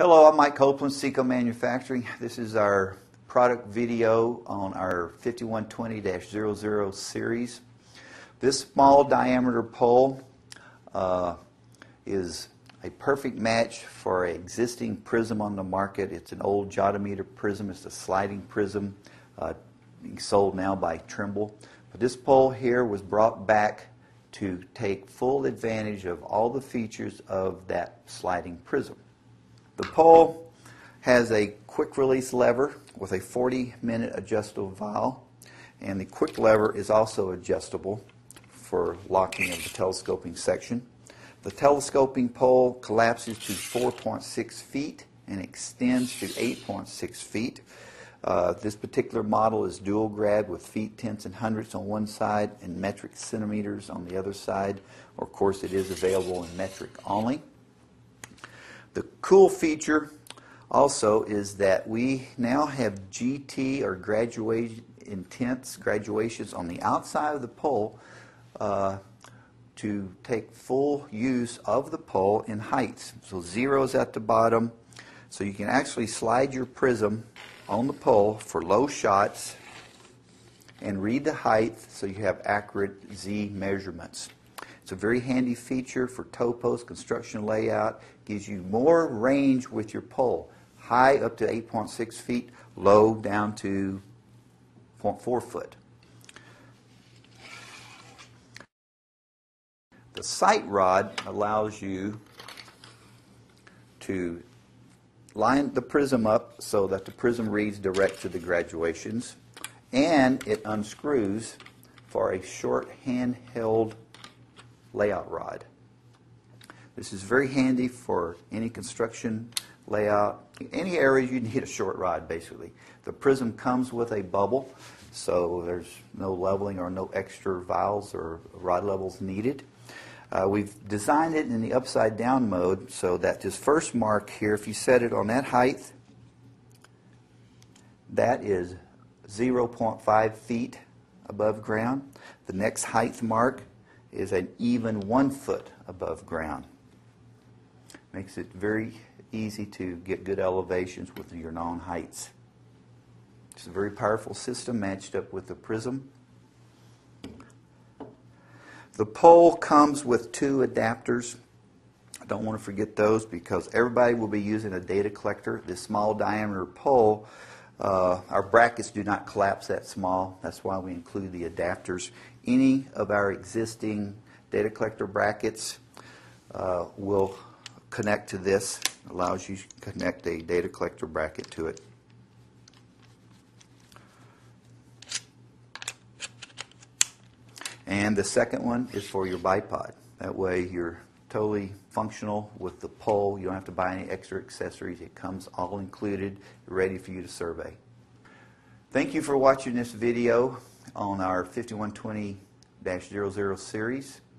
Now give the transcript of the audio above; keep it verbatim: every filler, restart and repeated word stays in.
Hello, I'm Mike Copeland, Seco Manufacturing. This is our product video on our fifty-one twenty dash zero zero series. This small diameter pole uh, is a perfect match for an existing prism on the market. It's an old Geodimeter prism. It's a sliding prism uh, being sold now by Trimble. But this pole here was brought back to take full advantage of all the features of that sliding prism. The pole has a quick release lever with a forty minute adjustable valve, and the quick lever is also adjustable for locking of the telescoping section. The telescoping pole collapses to four point six feet and extends to eight point six feet. Uh, this particular model is dual grad with feet, tenths, and hundredths on one side and metric centimeters on the other side. Of course, it is available in metric only. The cool feature also is that we now have G T or graduation intents, graduations on the outside of the pole uh, to take full use of the pole in heights. So zeros at the bottom, so you can actually slide your prism on the pole for low shots and read the height so you have accurate Z measurements. It's a very handy feature for tow post, construction layout. Gives you more range with your pole. High up to eight point six feet, low down to zero point four foot. The sight rod allows you to line the prism up so that the prism reads direct to the graduations, and it unscrews for a short handheld layout rod. This is very handy for any construction layout, any area you need a short rod basically. The prism comes with a bubble, so there's no leveling or no extra valves or rod levels needed. Uh, we've designed it in the upside down mode so that this first mark here, if you set it on that height, that is zero point five feet above ground. The next height mark is an even one foot above ground. Makes it very easy to get good elevations with your known heights. It's a very powerful system matched up with the prism. The pole comes with two adapters. I don't want to forget those because everybody will be using a data collector. This small diameter pole, Uh, our brackets do not collapse that small. That's why we include the adapters. Any of our existing data collector brackets uh, will connect to this. Allows you to connect a data collector bracket to it. And the second one is for your bipod. That way you're totally functional with the pole. You don't have to buy any extra accessories. It comes all included, ready for you to survey. Thank you for watching this video on our fifty-one twenty dash zero zero series.